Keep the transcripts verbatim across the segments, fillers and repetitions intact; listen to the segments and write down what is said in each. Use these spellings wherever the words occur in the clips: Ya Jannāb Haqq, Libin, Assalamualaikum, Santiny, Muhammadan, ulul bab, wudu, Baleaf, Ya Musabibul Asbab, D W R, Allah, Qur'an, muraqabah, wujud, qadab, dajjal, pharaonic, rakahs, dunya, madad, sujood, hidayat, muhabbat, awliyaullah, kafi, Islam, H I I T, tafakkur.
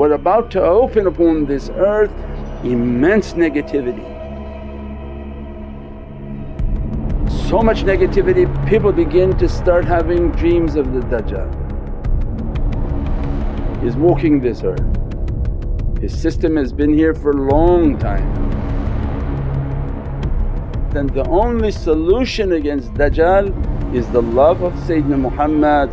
were about to open upon this earth immense negativity. So much negativity, people begin to start having dreams of the Dajjal. He's walking this earth, his system has been here for a long time. Then the only solution against Dajjal is the love of Sayyidina Muhammad.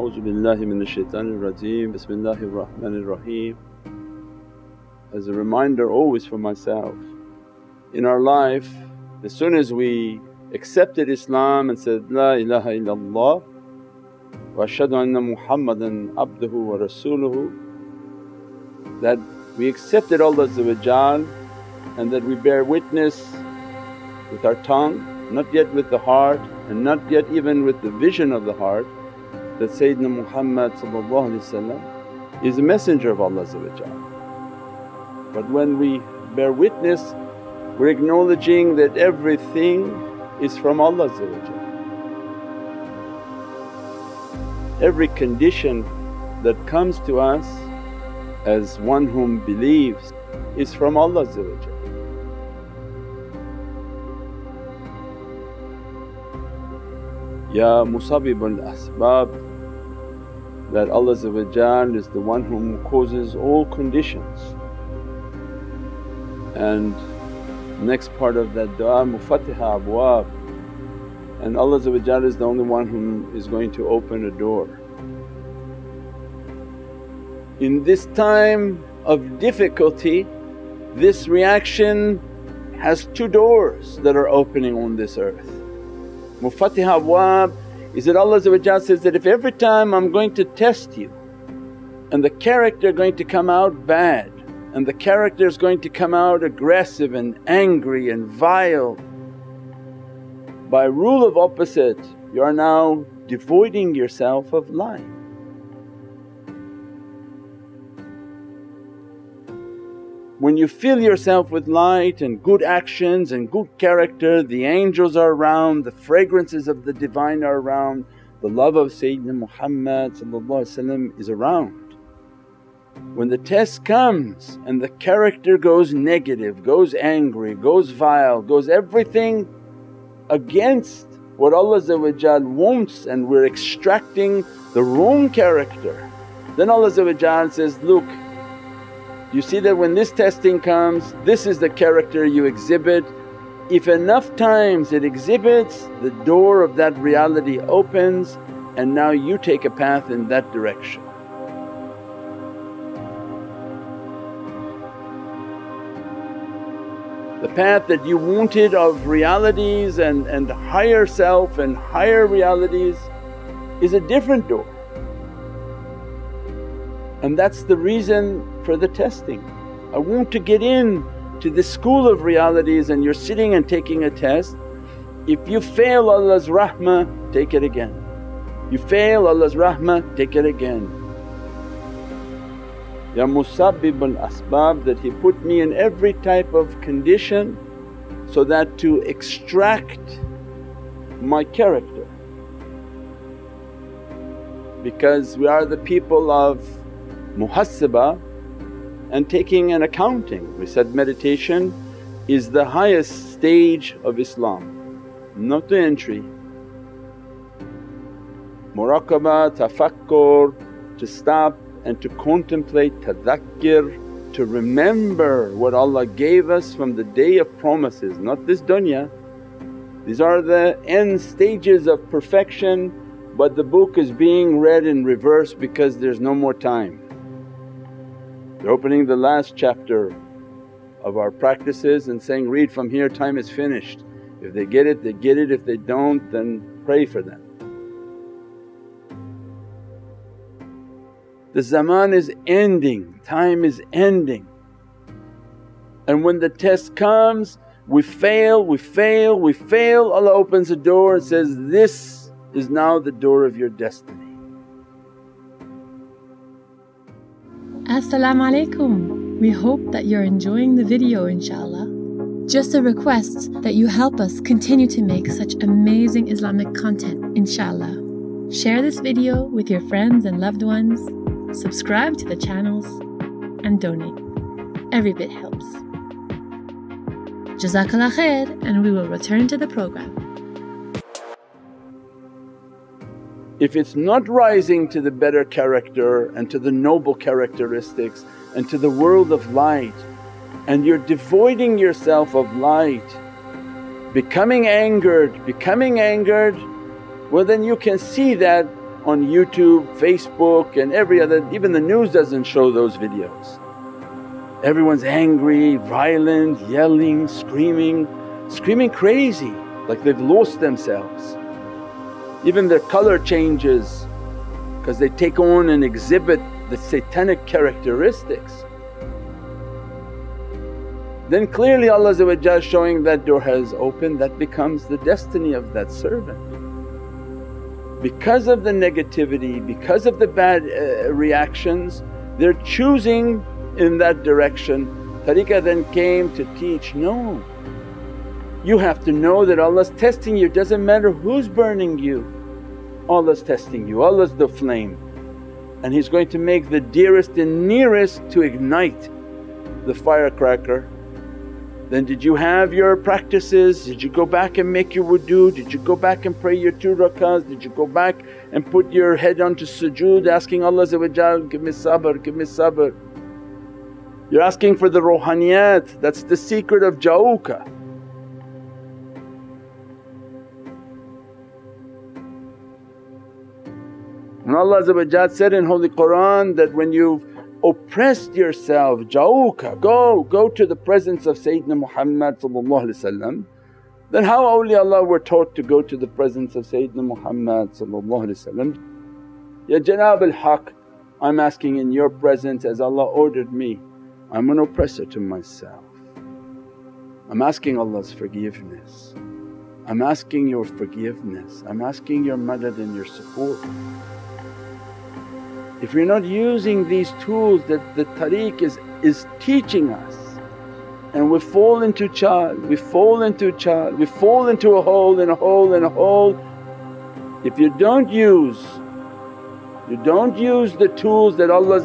A'udhu billahi minash shaitanir rajeem, bismillahir rahmanir raheem. As a reminder always for myself, in our life as soon as we accepted Islam and said, La ilaha illallah wa ashhadu anna Muhammadan abduhu wa rasuluhu, that we accepted Allah and that we bear witness with our tongue, not yet with the heart and not yet even with the vision of the heart, that Sayyidina Muhammad is a messenger of Allah. But when we bear witness, we're acknowledging that everything is from Allah. Every condition that comes to us as one whom believes is from Allah. Ya Musabibul Asbab, that Allah is the one whom causes all conditions. And next part of that du'a, Mufattihal-Abwab, and Allah is the only one whom is going to open a door. In this time of difficulty, this reaction has two doors that are opening on this earth. Mufattihal-Abwab is that Allah says that, if every time I'm going to test you and the character going to come out bad, and the character is going to come out aggressive and angry and vile, by rule of opposite you are now devoiding yourself of life. When you fill yourself with light and good actions and good character, the angels are around, the fragrances of the Divine are around, the love of Sayyidina Muhammad is around. When the test comes and the character goes negative, goes angry, goes vile, goes everything against what Allah wants, and we're extracting the wrong character, then Allah says, look, you see that when this testing comes, this is the character you exhibit. If enough times it exhibits, the door of that reality opens and now you take a path in that direction. The path that you wanted of realities and, and higher self and higher realities is a different door, and that's the reason for the testing. I want to get in to the school of realities and you're sitting and taking a test. If you fail Allah's rahmah, take it again. You fail Allah's rahmah, take it again. Ya Musabbibul Asbab, that He put me in every type of condition so that to extract my character, because we are the people of muhasabah and taking an accounting. We said meditation is the highest stage of Islam, not the entry. Muraqabah, tafakkur, to stop and to contemplate, tadhakkir, to remember what Allah gave us from the day of promises, not this dunya. These are the end stages of perfection, but the book is being read in reverse because there's no more time. They're opening the last chapter of our practices and saying, read from here, time is finished. If they get it, they get it, if they don't, then pray for them. The zaman is ending, time is ending, and when the test comes, we fail, we fail, we fail, Allah opens a door and says, this is now the door of your destiny. Assalamualaikum. We hope that you're enjoying the video, inshallah. Just a request that you help us continue to make such amazing Islamic content, inshallah. Share this video with your friends and loved ones, subscribe to the channels, and donate. Every bit helps. Jazakallah khair, and we will return to the program. If it's not rising to the better character and to the noble characteristics and to the world of light, and you're devoiding yourself of light, becoming angered, becoming angered, well then you can see that on YouTube, Facebook and every other, even the news doesn't show those videos. Everyone's angry, violent, yelling, screaming, screaming crazy like they've lost themselves. Even their color changes because they take on and exhibit the satanic characteristics. Then clearly Allah is showing that door has opened, that becomes the destiny of that servant. Because of the negativity, because of the bad uh, reactions, they're choosing in that direction. Tariqah then came to teach, no. You have to know that Allah's testing you, doesn't matter who's burning you, Allah's testing you, Allah's the flame. And He's going to make the dearest and nearest to ignite the firecracker. Then did you have your practices? Did you go back and make your wudu? Did you go back and pray your two rakahs? Did you go back and put your head onto sujood asking Allah, give me sabr, give me sabr. You're asking for the rohaniyat, that's the secret of Jauka. And Allah said in Holy Qur'an that when you've oppressed yourself, Jauka, go, go to the presence of Sayyidina Muhammad. Then how awliyaullah were taught to go to the presence of Sayyidina Muhammad? Ya Jannāb Haqq, I'm asking in your presence as Allah ordered me, I'm an oppressor to myself. I'm asking Allah's forgiveness, I'm asking your forgiveness, I'm asking your madad and your support. If we're not using these tools that the tariqah is, is teaching us, and we fall into child, we fall into child, we fall into a hole and a hole and a hole. If you don't use, you don't use the tools that Allah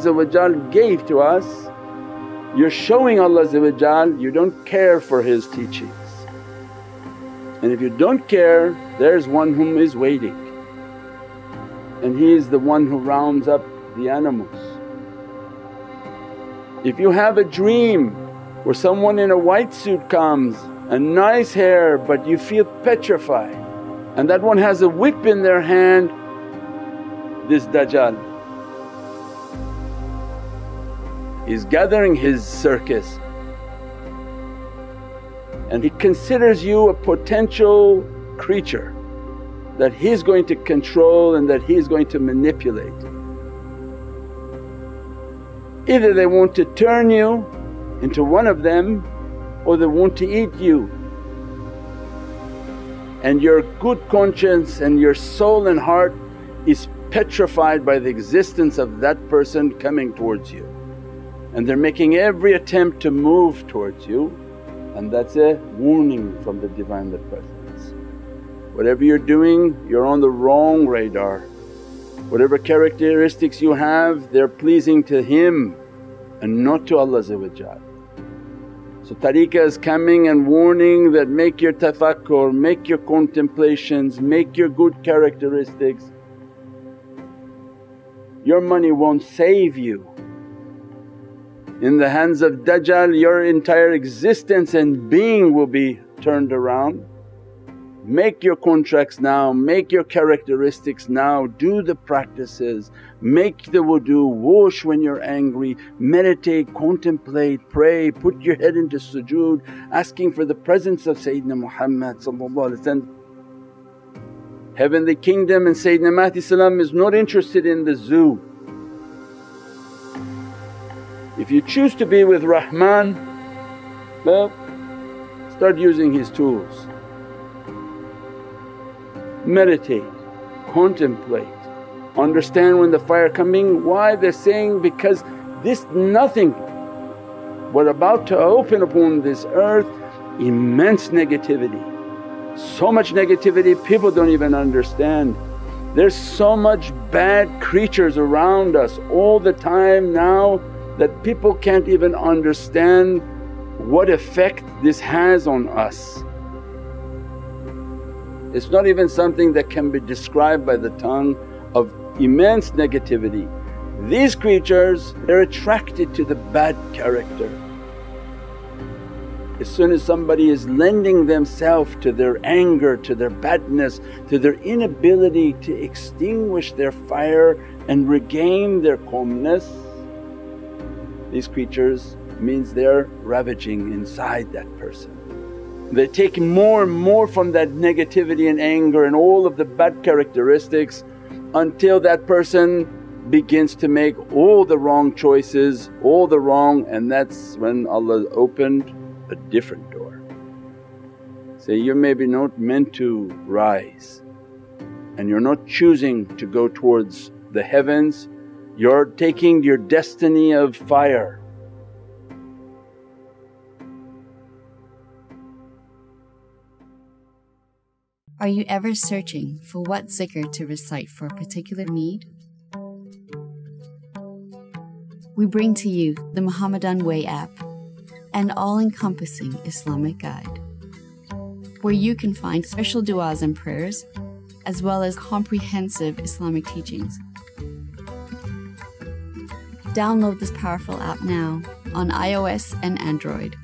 gave to us, you're showing Allah you don't care for His teachings. And if you don't care, there's one whom is waiting, and He is the one who rounds up the animals. If you have a dream where someone in a white suit comes and nice hair but you feel petrified and that one has a whip in their hand, this dajjal is gathering his circus and he considers you a potential creature that he's going to control and that he's going to manipulate. Either they want to turn you into one of them or they want to eat you, and your good conscience and your soul and heart is petrified by the existence of that person coming towards you, and they're making every attempt to move towards you, and that's a warning from the Divinely Present. Whatever you're doing, you're on the wrong radar. Whatever characteristics you have, they're pleasing to Him and not to Allah. So tariqah is coming and warning that make your tafakkur, make your contemplations, make your good characteristics. Your money won't save you. In the hands of Dajjal, your entire existence and being will be turned around. Make your contracts now, make your characteristics now, do the practices, make the wudu, wash when you're angry, meditate, contemplate, pray, put your head into sujood asking for the presence of Sayyidina Muhammad. Heavenly Kingdom and Sayyidina Mahdi is not interested in the zoo. If you choose to be with Rahman, well, start using his tools. Meditate, contemplate, understand when the fire coming, why they're saying, because this nothing what about to open upon this earth immense negativity, so much negativity people don't even understand. There's so much bad creatures around us all the time now that people can't even understand what effect this has on us. It's not even something that can be described by the tongue of immense negativity. These creatures, they're attracted to the bad character. As soon as somebody is lending themselves to their anger, to their badness, to their inability to extinguish their fire and regain their calmness, these creatures means they're ravaging inside that person. They take more and more from that negativity and anger and all of the bad characteristics until that person begins to make all the wrong choices, all the wrong, and that's when Allah opened a different door. Say, you're maybe not meant to rise and you're not choosing to go towards the heavens, you're taking your destiny of fire. Are you ever searching for what zikr to recite for a particular need? We bring to you the Muhammadan Way app, an all-encompassing Islamic guide, where you can find special du'as and prayers as well as comprehensive Islamic teachings. Download this powerful app now on iOS and Android.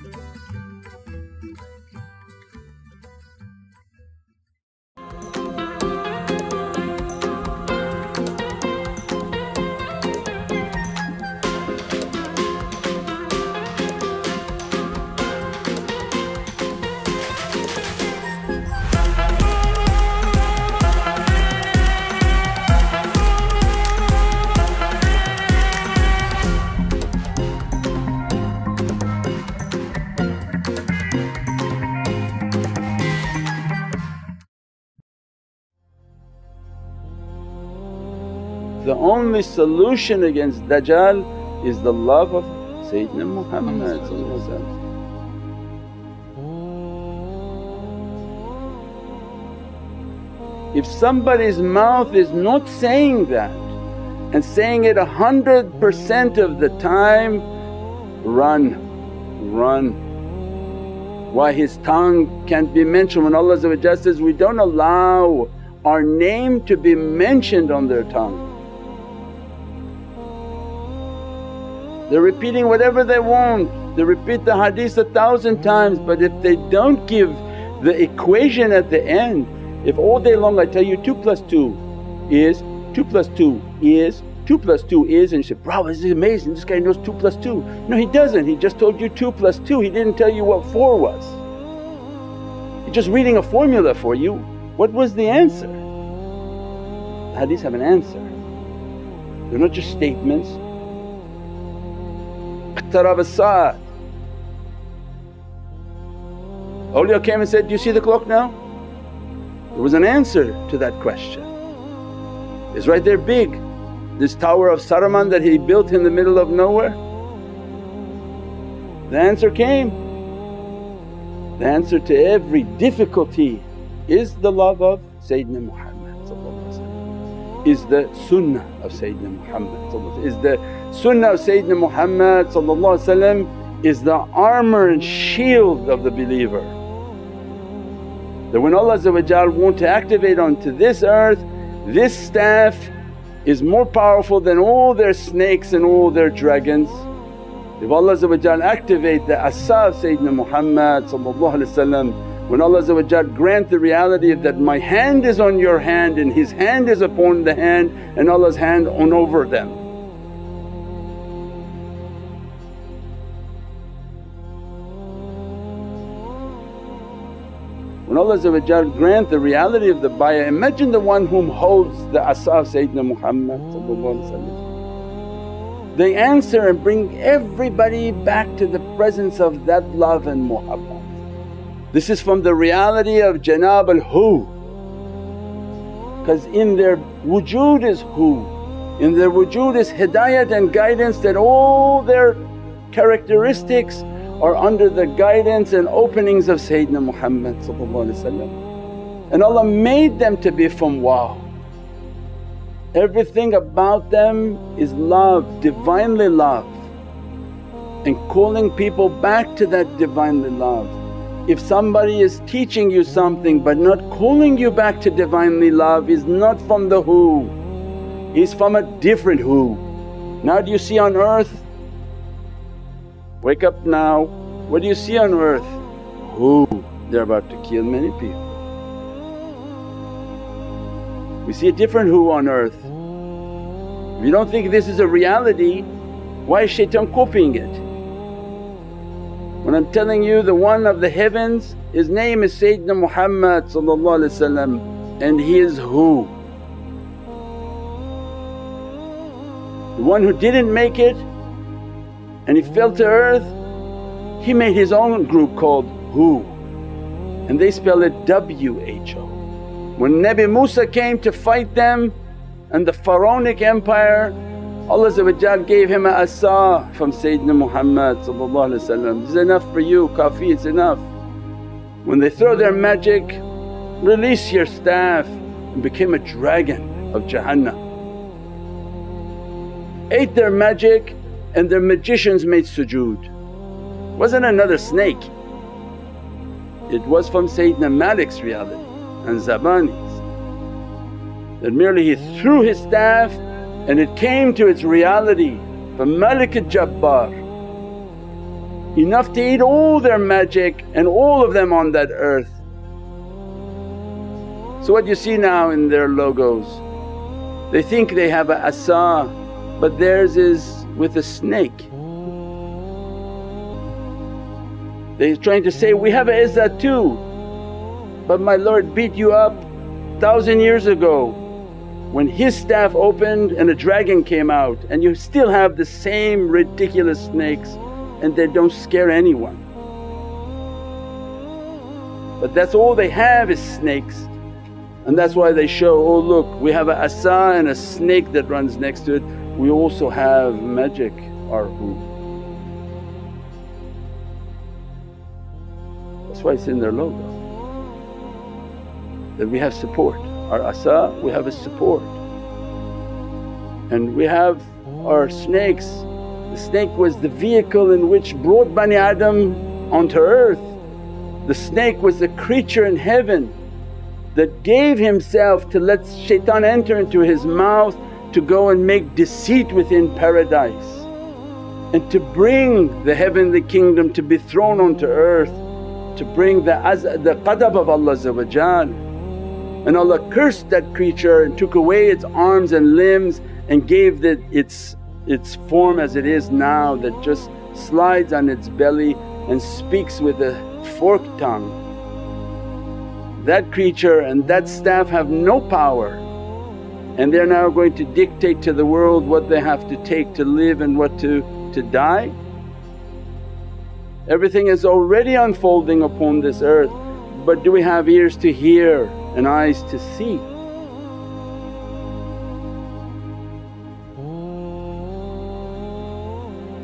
The only solution against dajjal is the love of Sayyidina Muhammad. If somebody's mouth is not saying that and saying it a hundred percent of the time, run, run. Why his tongue can't be mentioned when Allah says, we don't allow our name to be mentioned on their tongue. They're repeating whatever they want, they repeat the hadith a thousand times, but if they don't give the equation at the end, if all day long I tell you two plus two is, two plus two is, two plus two is, and you say, bravo, this is amazing, this guy knows two plus two. No, he doesn't, he just told you two plus two, he didn't tell you what four was. He's just reading a formula for you, what was the answer? The hadiths have an answer, they're not just statements. Iqtarab as-sa'ah. Awliya came and said, do you see the clock now? There was an answer to that question. It's right there big, this tower of Saruman that he built in the middle of nowhere. The answer came. The answer to every difficulty is the love of Sayyidina Muhammad, is the Sunnah of Sayyidina Muhammad, is the Sunnah of Sayyidina Muhammad is the armour and shield of the believer. That when Allah wants to activate onto this earth, this staff is more powerful than all their snakes and all their dragons. If Allah activate the Asa of Sayyidina Muhammad, when Allah grant the reality that my hand is on your hand and His hand is upon the hand and Allah's hand on over them. When Allah grant the reality of the bay'ah, imagine the one whom holds the asa of Sayyidina Muhammad. They answer and bring everybody back to the presence of that love and muhabbat. This is from the reality of Jannāb Al-Hu, because in their wujud is Hu, in their wujud is hidayat and guidance that all their characteristics, are under the guidance and openings of Sayyidina Muhammad, and Allah made them to be from wow. Everything about them is love, Divinely love, and calling people back to that Divinely love. If somebody is teaching you something but not calling you back to Divinely love, is not from the who, he's from a different who. Now do you see on earth? Wake up now, what do you see on earth? Who? They're about to kill many people. We see a different who on earth. If you don't think this is a reality, why is shaitan copying it? When I'm telling you the one of the heavens, his name is Sayyidina Muhammad and he is who? The one who didn't make it and he fell to earth, he made his own group called who, and they spell it W H O. When Nabi Musa came to fight them and the pharaonic empire, Allah gave him an Asa from Sayyidina Muhammad, it's enough for you, kafi, it's enough. When they throw their magic, release your staff, and became a dragon of Jahannam. Ate their magic and their magicians made sujood. Wasn't another snake, it was from Sayyidina Malik's reality and Zabani's, that merely he threw his staff and it came to its reality from Malik al-Jabbar, enough to eat all their magic and all of them on that earth. So what you see now in their logos, they think they have a asa but theirs is with a snake. They're trying to say, we have a izzah too, but my Lord beat you up thousand years ago when his staff opened and a dragon came out, and you still have the same ridiculous snakes and they don't scare anyone. But that's all they have is snakes, and that's why they show, oh look, we have a asa and a snake that runs next to it, we also have magic, our who. That's why it's in their logo, that we have support. Our asa, we have a support, and we have our snakes. The snake was the vehicle in which brought Bani Adam onto earth. The snake was the creature in heaven that gave himself to let shaitan enter into his mouth to go and make deceit within paradise and to bring the heavenly kingdom to be thrown onto earth, to bring the, the qadab of Allah. And Allah cursed that creature and took away its arms and limbs and gave it its, its form as it is now, that just slides on its belly and speaks with a forked tongue. That creature and that staff have no power, and they're now going to dictate to the world what they have to take to live and what to, to die. Everything is already unfolding upon this earth, but do we have ears to hear and eyes to see?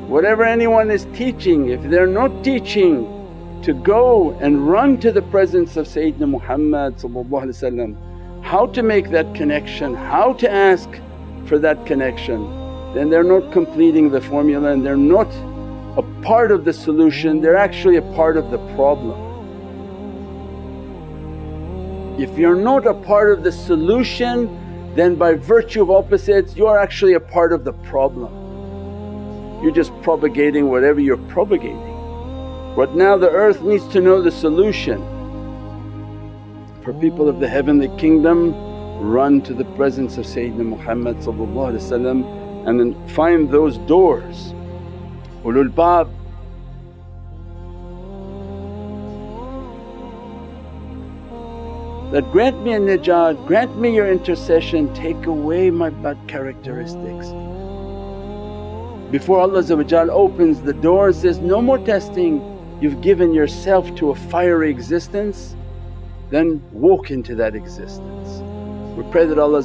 Whatever anyone is teaching, if they're not teaching to go and run to the presence of Sayyidina Muhammad, how to make that connection, how to ask for that connection, then they're not completing the formula and they're not a part of the solution, they're actually a part of the problem. If you're not a part of the solution, then by virtue of opposites you're actually a part of the problem. You're just propagating whatever you're propagating. But now the earth needs to know the solution. For people of the heavenly kingdom, run to the presence of Sayyidina Muhammad and then find those doors. Ulul Bab. That grant me a najat, grant me your intercession, take away my bad characteristics. Before Allah opens the door and says, no more testing, you've given yourself to a fiery existence, then walk into that existence. We pray that Allah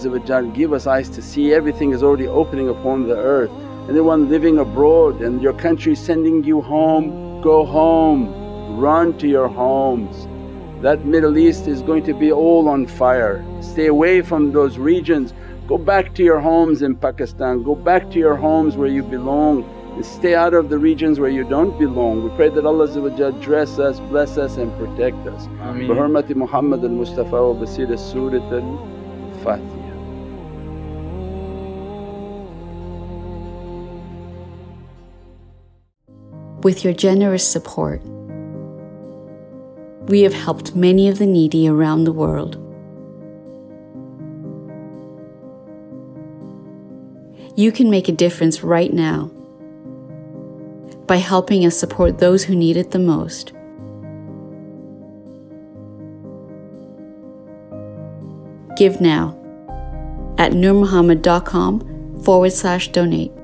give us eyes to see, everything is already opening upon the earth. Anyone living abroad and your country sending you home, Go home, run to your homes. That Middle East is going to be all on fire. Stay away from those regions. Go back to your homes in Pakistan, go back to your homes where you belong and stay out of the regions where you don't belong. We pray that Allah dress us, bless us and protect us. Ameen. Bi hurmati Muhammad al-Mustafa wa basira surat al-Fatiha. With your generous support, we have helped many of the needy around the world. You can make a difference right now by helping us support those who need it the most. Give now at nurmuhammad dot com forward slash donate.